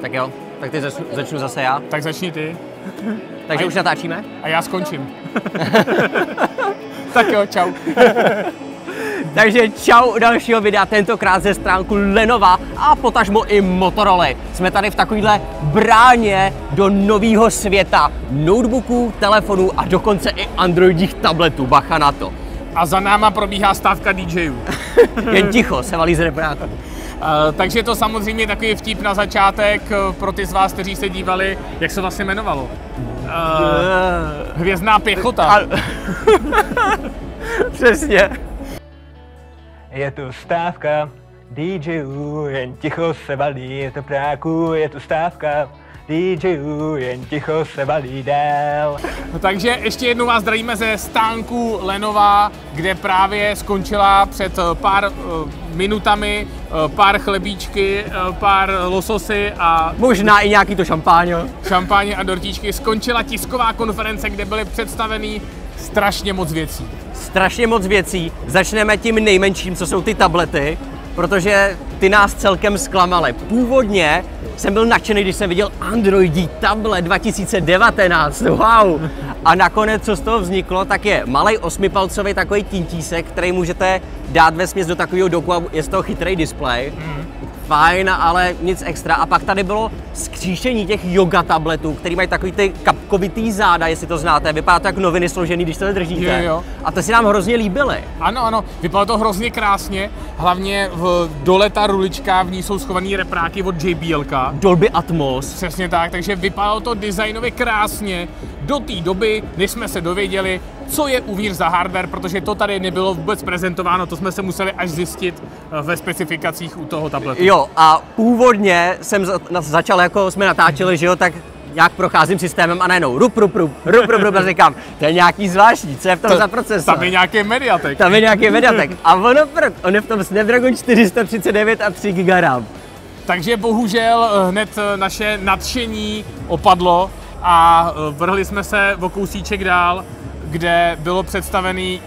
Tak jo, tak teď začnu zase já. Tak začni ty. Takže už natáčíme? A já skončím. Tak jo, čau. Takže čau u dalšího videa, tentokrát ze stránku Lenova a potažmo i Motorola. Jsme tady v takovýhle bráně do nového světa notebooků, telefonů a dokonce i androidích tabletů, bacha na to. A za náma probíhá stávka DJů. Jen ticho, se valí z repráku. Takže je to samozřejmě takový vtip na začátek pro ty z vás, kteří se dívali, jak se vlastně jmenovalo. Hvězdná pěchota. Přesně. Je tu stávka DJů, jen ticho se valí do práku, je tu stávka DJů, jen ticho se valí dál. No, takže ještě jednou vás zdravíme ze stánku Lenova, kde právě skončila před pár minutami pár chlebíčky, pár lososy a... možná i nějaký to šampáňo. Šampáně a dortíčky. Skončila tisková konference, kde byly představeny strašně moc věcí. Strašně moc věcí. Začneme tím nejmenším, co jsou ty tablety, protože ty nás celkem zklamaly. Původně jsem byl nadšený, když jsem viděl Androidí tablet 2019, wow! A nakonec, co z toho vzniklo, tak je malej 8-palcový takový tintísek, který můžete dát vesměs do takového doku a je z toho chytrý displej. Fajn, ale nic extra. A pak tady bylo skříšení těch yoga tabletů, který mají takový ty kapkovitý záda, jestli to znáte. Vypadá to jak noviny složený, když to držíte. Jo, jo. A to si nám hrozně líbily. Ano, ano, vypadá to hrozně krásně. Hlavně dole ta rulička, v ní jsou schované repráky od JBL. Dolby Atmos. Přesně tak, takže vypadalo to designově krásně do té doby, než jsme se dověděli, co je uvnitř za hardware, protože to tady nebylo vůbec prezentováno, to jsme se museli až zjistit ve specifikacích u toho tabletu. Jo, a původně jsem začal, jako jsme natáčeli, že jo, tak nějak procházím systémem a najednou rup, a říkám, to je nějaký zvláštní, co je v tom za procesor? Tam je nějaký MediaTek. Tam je nějaký MediaTek a on je v tom Snapdragon 439 a 3 GB RAM. Takže bohužel hned naše nadšení opadlo a vrhli jsme se o kousíček dál, kde bylo představený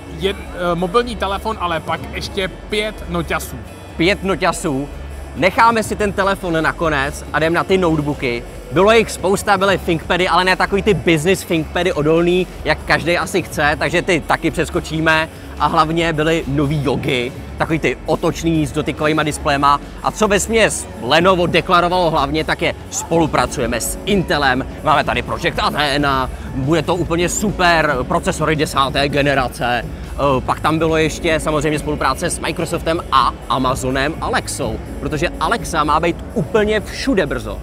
mobilní telefon, ale pak ještě 5 noťasů. 5 noťasů. Necháme si ten telefon nakonec a jdeme na ty notebooky. Bylo jich spousta, byly ThinkPady, ale ne takový ty business ThinkPady odolný, jak každý asi chce, takže ty taky přeskočíme. A hlavně byly nový jogy, takový ty otočný s dotykovýma displejema. A co vesměs Lenovo deklarovalo hlavně, tak je spolupracujeme s Intelem, máme tady Project Athena, bude to úplně super, procesory 10. generace. Pak tam bylo ještě samozřejmě spolupráce s Microsoftem a Amazonem Alexou, protože Alexa má být úplně všude brzo.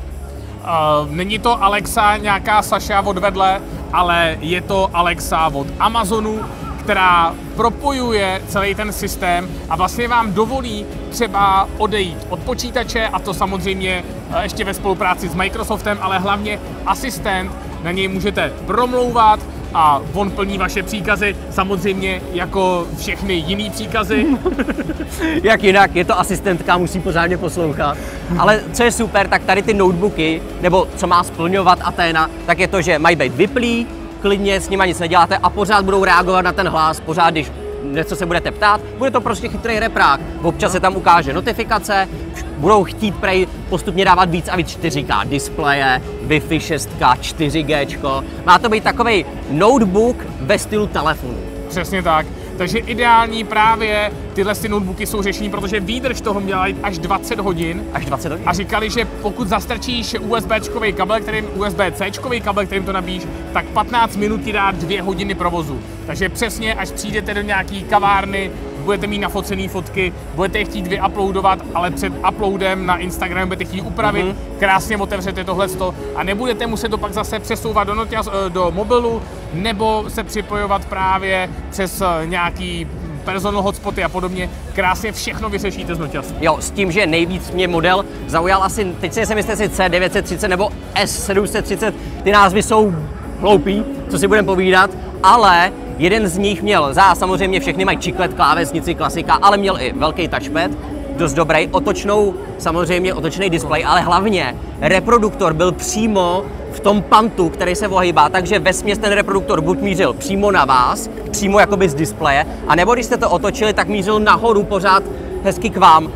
Není to Alexa nějaká Saša od vedle, ale je to Alexa od Amazonu, která propojuje celý ten systém a vlastně vám dovolí třeba odejít od počítače, a to samozřejmě ještě ve spolupráci s Microsoftem, ale hlavně asistent, na něj můžete promlouvat a on plní vaše příkazy, samozřejmě jako všechny jiný příkazy. Jak jinak, je to asistentka, musí pořádně poslouchat. Ale co je super, tak tady ty notebooky, nebo co má splňovat Athena, tak je to, že mají být vyplý, klidně s nima nic neděláte a pořád budou reagovat na ten hlas, pořád když něco se budete ptát, bude to prostě chytrý reprák. Občas se tam ukáže notifikace, budou chtít prej postupně dávat víc a víc 4K displeje, Wi-Fi 6, 4G. Má to být takový notebook ve stylu telefonu. Přesně tak. Takže ideální právě tyhle notebooky jsou řešení, protože výdrž toho měla jít až 20 hodin. Až 20 hodin? A říkali, že pokud zastrčíš USB-čkový kabel, kterým USB-C-čkový kabel, kterým to nabíjíš, tak 15 minut ti dá 2 hodiny provozu. Takže přesně, až přijdete do nějaký kavárny, budete mít nafocené fotky, budete je chtít vyuploadovat, ale před uploadem na Instagram budete chtít upravit, krásně otevřete tohleto a nebudete muset to pak zase přesouvat do mobilu nebo se připojovat právě přes nějaký personal hotspoty a podobně. Krásně všechno vyřešíte z noťasu. Jo, s tím, že nejvíc mě model zaujal asi, teď si myslím, jestli C930 nebo S730, ty názvy jsou hloupý, co si budeme povídat, ale jeden z nich měl, samozřejmě všechny mají čiklet, klávesnici, klasika, ale měl i velký touchpad, dost dobrý, samozřejmě otočný displej, ale hlavně reproduktor byl přímo v tom pantu, který se ohýbá, takže vesměs ten reproduktor buď mířil přímo na vás, přímo jakoby z displeje, anebo když jste to otočili, tak mířil nahoru pořád hezky k vám.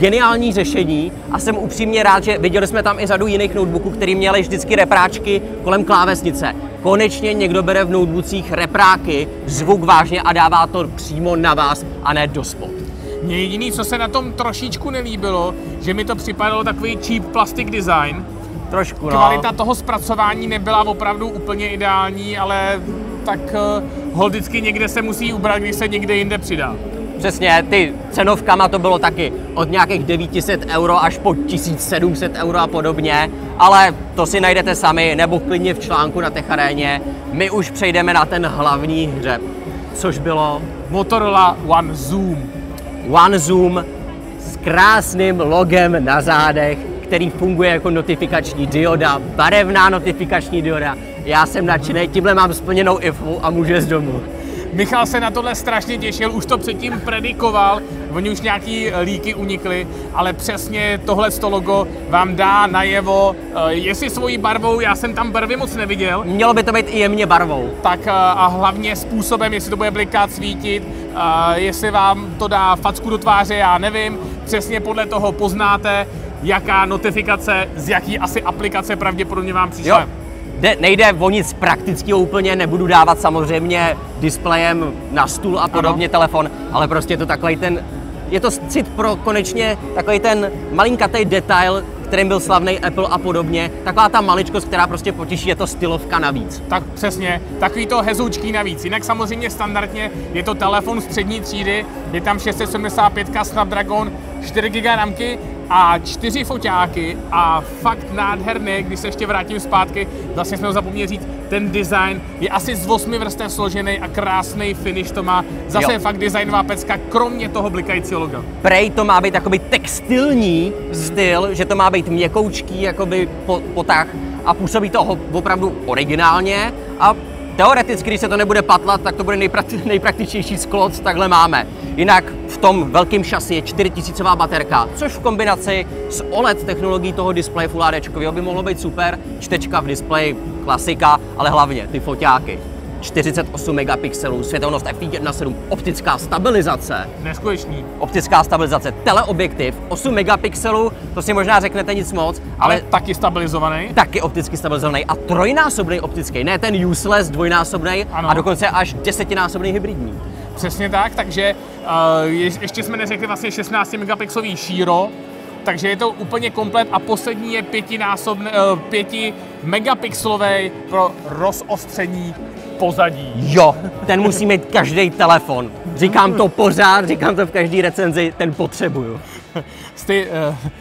geniální řešení a jsem upřímně rád, že viděli jsme tam i řadu jiných notebooků, který měli vždycky repráčky kolem klávesnice. Konečně někdo bere v notebookích repráky, zvuk vážně a dává to přímo na vás a ne do spod. Mně jediný, co se na tom trošičku nelíbilo, že mi to připadalo takový cheap plastic design. Trošku, no. Kvalita toho zpracování nebyla opravdu úplně ideální, ale tak holdicky někde se musí ubrat, když se někde jinde přidá. Přesně, ty cenovkama to bylo taky od nějakých 900 € až po 1700 € a podobně, ale to si najdete sami nebo klidně v článku na TechAreně. My už přejdeme na ten hlavní hřeb, což bylo Motorola One Zoom. One Zoom s krásným logem na zádech, který funguje jako notifikační dioda, barevná notifikační dioda. Já jsem nadšený, tímhle mám splněnou IFU a můžu jít domů. Michal se na tohle strašně těšil, už to předtím predikoval, oni už nějaký líky unikly, ale přesně tohleto logo vám dá najevo, jestli svojí barvou, já jsem tam barvy moc neviděl. Mělo by to být i jemně barvou. Tak a hlavně způsobem, jestli to bude blikat, svítit, jestli vám to dá facku do tváře, já nevím, přesně podle toho poznáte, jaká notifikace, z jaký asi aplikace pravděpodobně vám přišla. Jo. Nejde o nic praktického úplně, nebudu dávat samozřejmě displejem na stůl a podobně telefon, ale prostě je to takový ten, je to cit pro konečně takový ten malinkatý detail, kterým byl slavný Apple a podobně, taková ta maličkost, která prostě potěší, je to stylovka navíc. Tak přesně, takový to hezoučký navíc, jinak samozřejmě standardně je to telefon střední třídy, je tam 675, Snapdragon, 4 GB ramky, a 4 foťáky a fakt nádherné, když se ještě vrátím zpátky, vlastně jsme ho zapomněli říct, ten design je asi z 8 vrstev složený a krásný finish to má. Zase fakt designová pecka, kromě toho blikajícího loga. Prej to má být takový textilní styl, že to má být měkoučký jakoby potah a působí to opravdu originálně a teoreticky, když se to nebude patlat, tak to bude nejpraktičnější sklo, co takhle máme. Jinak v tom velkém šasi je 4000 W baterka, což v kombinaci s OLED technologií toho displeje Full HD by mohlo být super. Čtečka v displeji, klasika, ale hlavně ty foťáky. 48 megapixelů, světelnost f/1.7, optická stabilizace. Neskutečný. Optická stabilizace, teleobjektiv, 8 megapixelů, to si možná řeknete nic moc, ale taky stabilizovaný. Taky opticky stabilizovaný a trojnásobný optický, ne ten useless dvojnásobný a dokonce až 10násobný hybridní. Přesně tak, takže ještě jsme neřekli vlastně 16 megapixelový šíro, takže je to úplně komplet a poslední je 5 megapixelový pro rozostření pozadí. Jo, ten musí mít každý telefon. Říkám to pořád, říkám to v každé recenzi, ten potřebuju.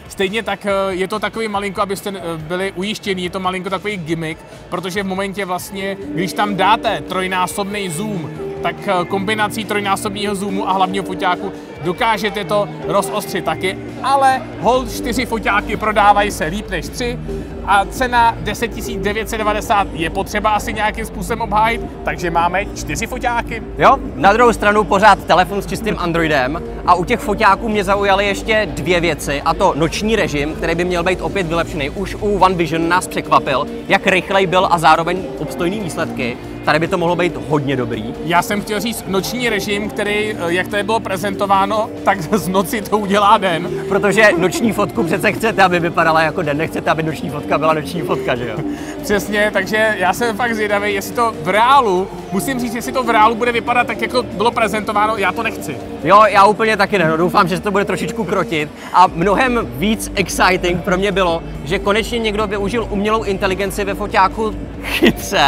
Stejně tak je to takový malinko, abyste byli ujištění, je to malinko takový gimmick, protože v momentě vlastně, když tam dáte trojnásobný zoom, tak kombinací trojnásobného zoomu a hlavního foťáku dokážete to rozostřit taky, ale hold 4 foťáky prodávají se líp než 3 a cena 10 990 je potřeba asi nějakým způsobem obhájit, takže máme 4 foťáky. Jo, na druhou stranu pořád telefon s čistým Androidem a u těch foťáků mě zaujaly ještě dvě věci a to noční režim, který by měl být opět vylepšený. Už u One Vision nás překvapil, jak rychlej byl a zároveň obstojný výsledky. Tady by to mohlo být hodně dobrý. Já jsem chtěl říct noční režim, který, jak tady bylo prezentováno, tak z noci to udělá den. Protože noční fotku přece chcete, aby vypadala jako den, nechcete, aby noční fotka byla noční fotka, že jo? Přesně, takže já jsem fakt zvědavý, jestli to v reálu, musím říct, jestli to v reálu bude vypadat tak, jak to bylo prezentováno, já to nechci. Jo, já úplně taky ne, doufám, že se to bude trošičku krotit a mnohem víc exciting pro mě bylo, že konečně někdo využil umělou inteligenci ve foťáku chytře,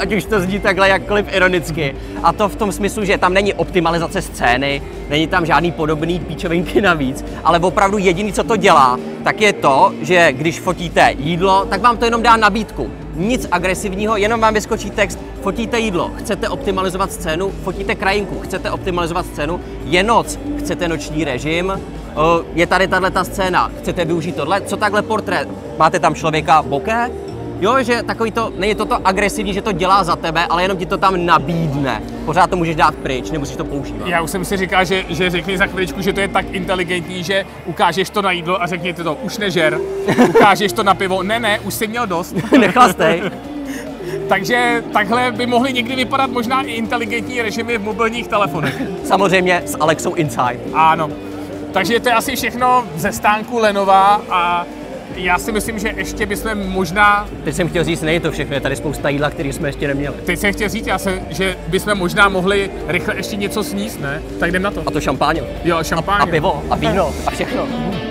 ať už to zní takhle jakkoliv ironicky. A to v tom smyslu, že tam není optimalizace scény, není tam žádný podobný píčovinky navíc, ale opravdu jediný, co to dělá, tak je to, že když fotíte jídlo, tak vám to jenom dá nabídku. Nic agresivního, jenom vám vyskočí text, fotíte jídlo, chcete optimalizovat scénu, fotíte krajinku, chcete optimalizovat scénu, je noc, chcete noční režim, je tady tato scéna, chcete využít tohle, co takhle portrét, máte tam člověka boké? Jo, že takový to, není toto agresivní, že to dělá za tebe, ale jenom ti to tam nabídne. Pořád to můžeš dát pryč, nemusíš to používat. Já už jsem si říkal, že řekni za chviličku, že to je tak inteligentní, že ukážeš to na jídlo a řekni ti to, už nežer, ukážeš to na pivo, ne, už jsi měl dost. Nechlastej. Takže takhle by mohly někdy vypadat možná i inteligentní režimy v mobilních telefonech. Samozřejmě s Alexou Inside. Ano. Takže to je asi všechno ze stánku Lenova a já si myslím, že ještě bychom možná... Teď jsem chtěl říct, nejde to všechno, je tady spousta jídla, které jsme ještě neměli. Teď jsem chtěl říct, že bychom možná mohli rychle ještě něco sníst, ne? Tak jdem na to. A to šampáně. Jo, šampáně. A pivo, a víno, a všechno.